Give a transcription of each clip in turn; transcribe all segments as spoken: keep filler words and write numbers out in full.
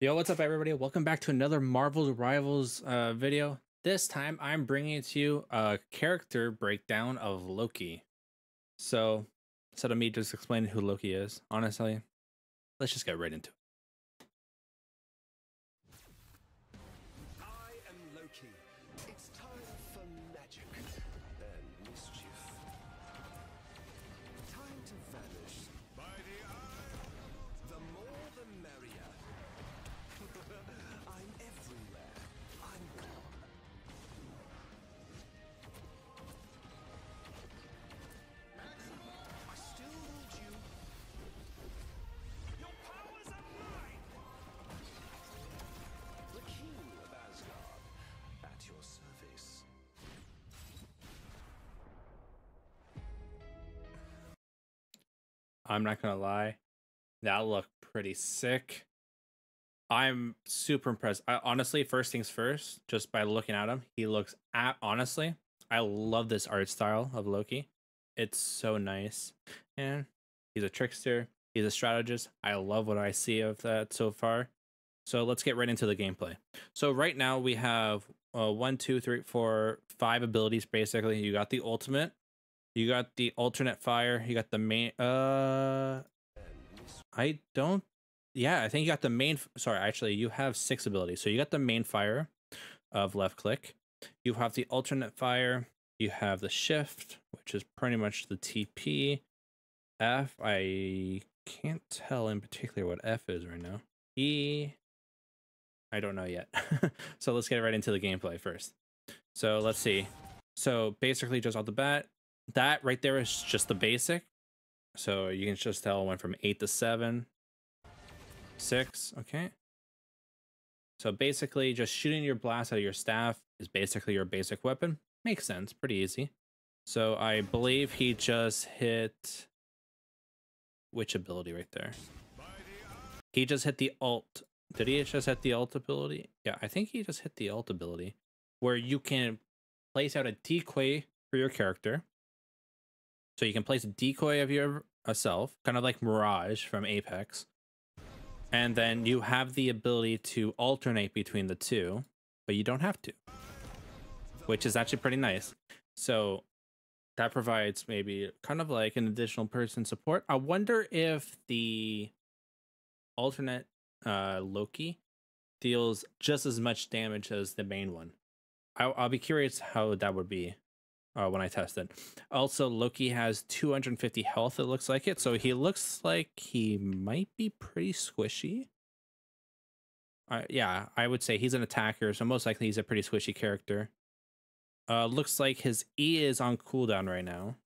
Yo, what's up everybody? Welcome back to another Marvel's Rivals uh, video. This time I'm bringing to you a character breakdown of Loki. So instead of me just explaining who Loki is, honestly, let's just get right into it. I am Loki. It's time for magic and mischief. Time to vanish. By the eye, the more the merrier. I'm everywhere. I'm gone. I still need you. Your powers are mine. The king of Asgard at your service. I'm not gonna lie, that looked pretty sick. I'm super impressed. I, honestly, first things first, just by looking at him, he looks at, honestly, I love this art style of Loki. It's so nice. And he's a trickster. He's a strategist. I love what I see of that so far. So let's get right into the gameplay. So right now we have uh, one, two, three, four, five abilities. Basically, you got the ultimate, you got the alternate fire, you got the main, uh, I don't Yeah, I think you got the main. Sorry, actually, you have six abilities. So you got the main fire of left click. You have the alternate fire. You have the shift, which is pretty much the T P. F, I can't tell in particular what F is right now. E, I don't know yet. So let's get right into the gameplay first. So let's see. So basically, just off the bat, that right there is just the basic. So you can just tell it went from eight to seven. Six. Okay, so basically just shooting your blast out of your staff is basically your basic weapon. Makes sense, pretty easy. So I believe he just hit which ability right there? He just hit the alt. Did he just hit the alt ability? Yeah, I think he just hit the alt ability, where you can place out a decoy for your character. So you can place a decoy of your yourself, kind of like Mirage from Apex. And then you have the ability to alternate between the two, but you don't have to, which is actually pretty nice. So that provides maybe kind of like an additional person support. I wonder if the alternate uh, Loki deals just as much damage as the main one. I I'll be curious how that would be uh, when I test it. Also, Loki has two hundred fifty health, it looks like it. So he looks like he might be pretty squishy. Uh, yeah, I would say he's an attacker, so most likely he's a pretty squishy character. Uh, looks like his E is on cooldown right now.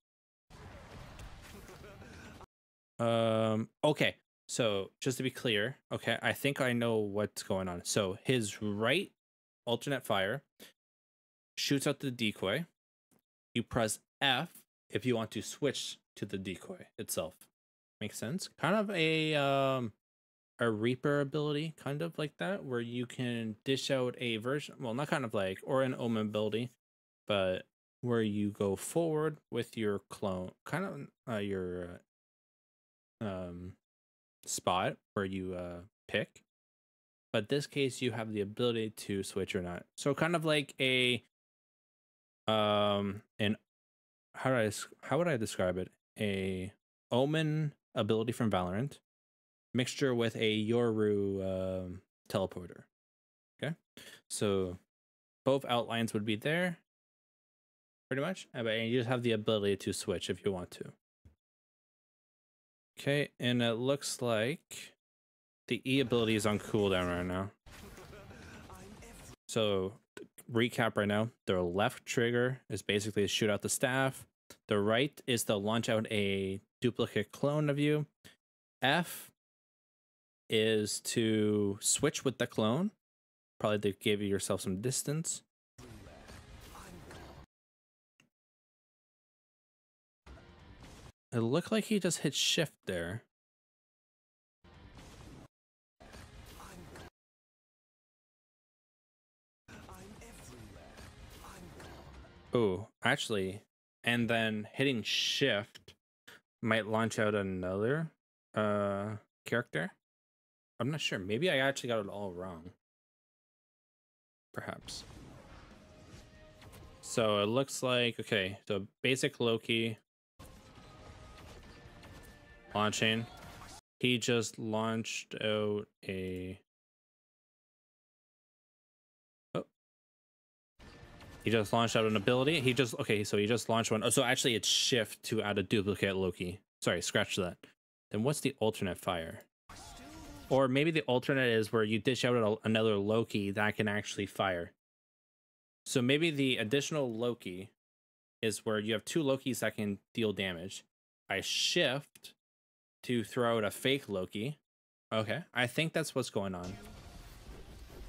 Um, okay, so just to be clear, okay, I think I know what's going on. So his right alternate fire shoots out the decoy. You press F if you want to switch to the decoy itself. Makes sense. Kind of a um, a Reaper ability, kind of like that, where you can dish out a version. Well, not kind of like, or an Omen ability, but where you go forward with your clone, kind of uh, your uh, um spot where you uh, pick. But this case, you have the ability to switch or not. So kind of like a. Um, and how do I, how would I describe it? A Omen ability from Valorant mixture with a Yoru um, teleporter. Okay. So both outlines would be there pretty much. And you just have the ability to switch if you want to. Okay. And it looks like the E ability is on cooldown right now. So recap right now, their left trigger is basically to shoot out the staff. The right is to launch out a duplicate clone of you. F is to switch with the clone, probably to give yourself some distance. It looked like he just hit shift there. Oh, actually, and then hitting shift might launch out another uh, character. I'm not sure. Maybe I actually got it all wrong. Perhaps. So it looks like, okay, so basic Loki launching. He just launched out a... Oh. He just launched out an ability. He just, okay, so he just launched one. Oh, so actually it's shift to add a duplicate Loki. Sorry, scratch that. Then what's the alternate fire? Or maybe the alternate is where you dish out another Loki that can actually fire. So maybe the additional Loki is where you have two Lokis that can deal damage. I shift to throw out a fake Loki. Okay, I think that's what's going on.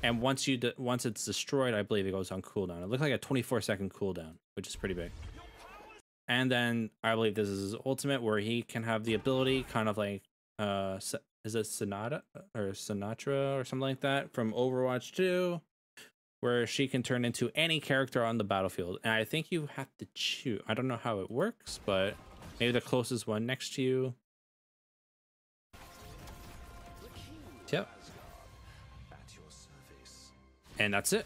And once you once it's destroyed, I believe it goes on cooldown. It looks like a twenty-four second cooldown, which is pretty big. And then I believe this is his ultimate, where he can have the ability, kind of like uh, is it Sonata or Sinatra or something like that from Overwatch two. Where she can turn into any character on the battlefield. And I think you have to choose. I don't know how it works, but maybe the closest one next to you. Yep. And that's it.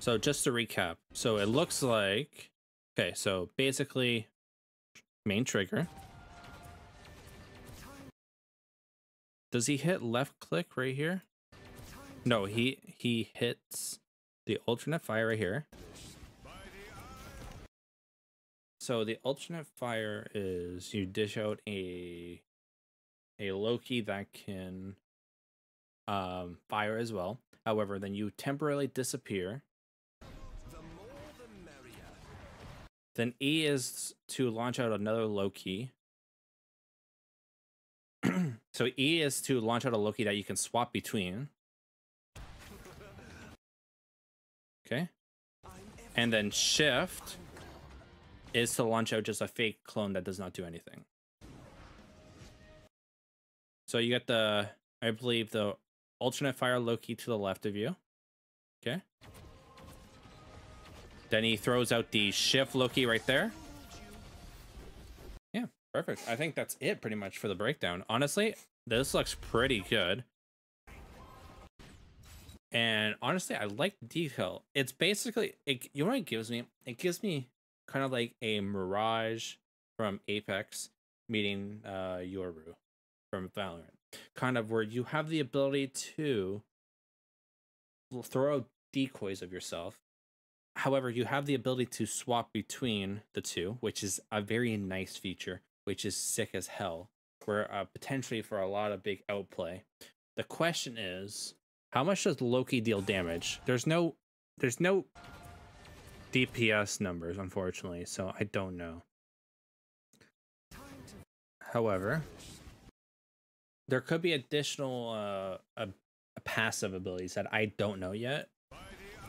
So just to recap. So it looks like, okay, so basically main trigger. Does he hit left click right here? No, he, he hits the alternate fire right here. So the alternate fire is you dish out a a Loki that can um, fire as well. However, then you temporarily disappear. The more the merrier. Then E is to launch out another Loki. So E is to launch out a Loki that you can swap between. Okay, and then shift is to launch out just a fake clone that does not do anything. So you got the, I believe, the alternate fire Loki to the left of you. Okay. Then he throws out the shift Loki right there. Yeah, perfect. I think that's it pretty much for the breakdown. Honestly, this looks pretty good. And honestly, I like the detail. It's basically, it, you know what it gives me? It gives me kind of like a Mirage from Apex meeting uh, Yoru from Valorant. Kind of where you have the ability to throw out decoys of yourself. However, you have the ability to swap between the two, which is a very nice feature, which is sick as hell. Where uh, potentially for a lot of big outplay. The question is... how much does Loki deal damage? There's no, there's no D P S numbers, unfortunately, so I don't know. However, there could be additional uh, a, a passive abilities that I don't know yet,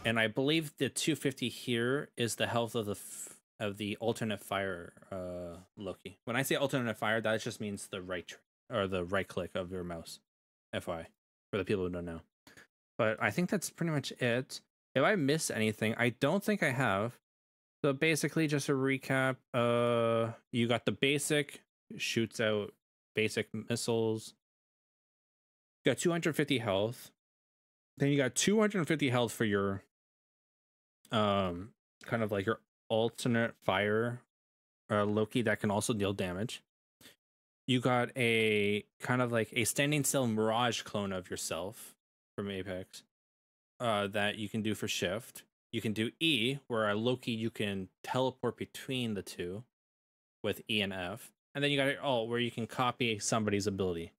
and I believe the two fifty here is the health of the f of the alternate fire uh, Loki. When I say alternate fire, that just means the right tr or the right click of your mouse. F Y I for the people who don't know. But I think that's pretty much it. If I miss anything, I don't think I have. So basically, just a recap. Uh, you got the basic, shoots out basic missiles. You got two hundred fifty health. Then you got two hundred fifty health for your, um, kind of like your alternate fire, uh, Loki that can also deal damage. You got a kind of like a standing still Mirage clone of yourself from Apex uh, that you can do for shift. You can do E, where a Loki you can teleport between the two with E and F. And then you got your alt, where you can copy somebody's ability.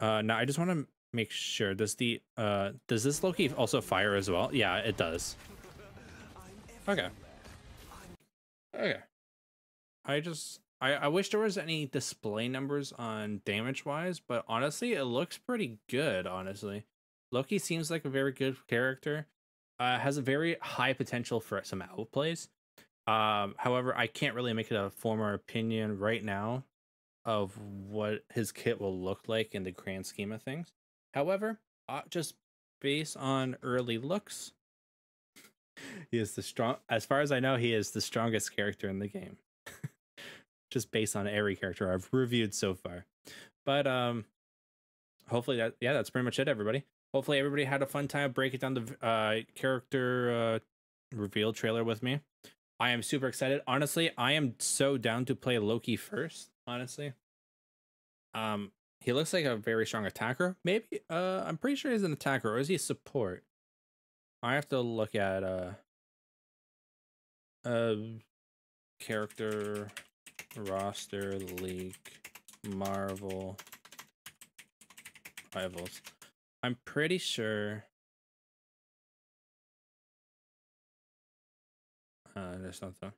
Uh, now I just want to make sure, does the uh, does this Loki also fire as well? Yeah, it does. Okay. Okay. I just I, I wish there was any display numbers on damage wise, but honestly, it looks pretty good. Honestly, Loki seems like a very good character. Uh, has a very high potential for some outplays. Um, however, I can't really make it a former opinion right now of what his kit will look like in the grand scheme of things. However, uh, just based on early looks, he is the strong. As far as I know, he is the strongest character in the game. Just based on every character I've reviewed so far. But um, hopefully that, yeah, that's pretty much it, everybody. Hopefully everybody had a fun time breaking down the uh, character uh, reveal trailer with me. I am super excited. Honestly, I am so down to play Loki first, honestly. Um, he looks like a very strong attacker. Maybe, uh, I'm pretty sure he's an attacker, or is he support? I have to look at, uh, uh, character roster leak Marvel Rivals. I'm pretty sure. Uh, there's nothing.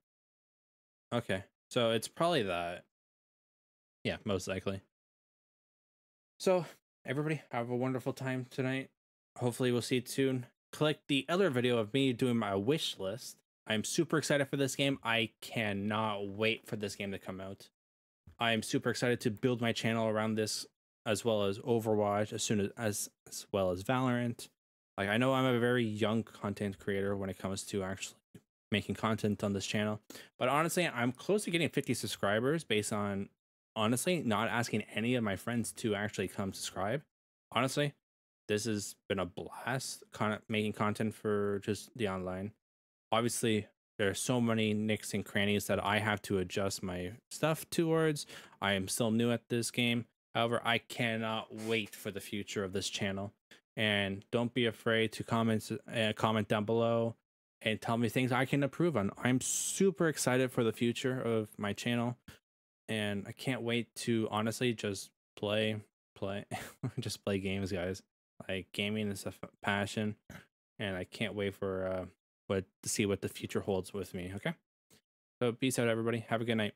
Okay, so it's probably that. Yeah, most likely. So, everybody, have a wonderful time tonight. Hopefully, we'll see you soon. Click the other video of me doing my wish list. I'm super excited for this game. I cannot wait for this game to come out. I'm super excited to build my channel around this, as well as Overwatch, as soon as as, as well as Valorant. Like, I know I'm a very young content creator when it comes to actually making content on this channel, but honestly, I'm close to getting fifty subscribers based on, honestly, not asking any of my friends to actually come subscribe. Honestly, this has been a blast con making content for just the online. Obviously, there are so many nicks and crannies that I have to adjust my stuff towards. I am still new at this game. However, I cannot wait for the future of this channel. And don't be afraid to comment, uh, comment down below and tell me things I can improve on. I'm super excited for the future of my channel. And I can't wait to honestly just play, play, just play games, guys. Like, gaming is a passion, and I can't wait for uh, what to see what the future holds with me. Okay, so peace out, everybody. Have a good night.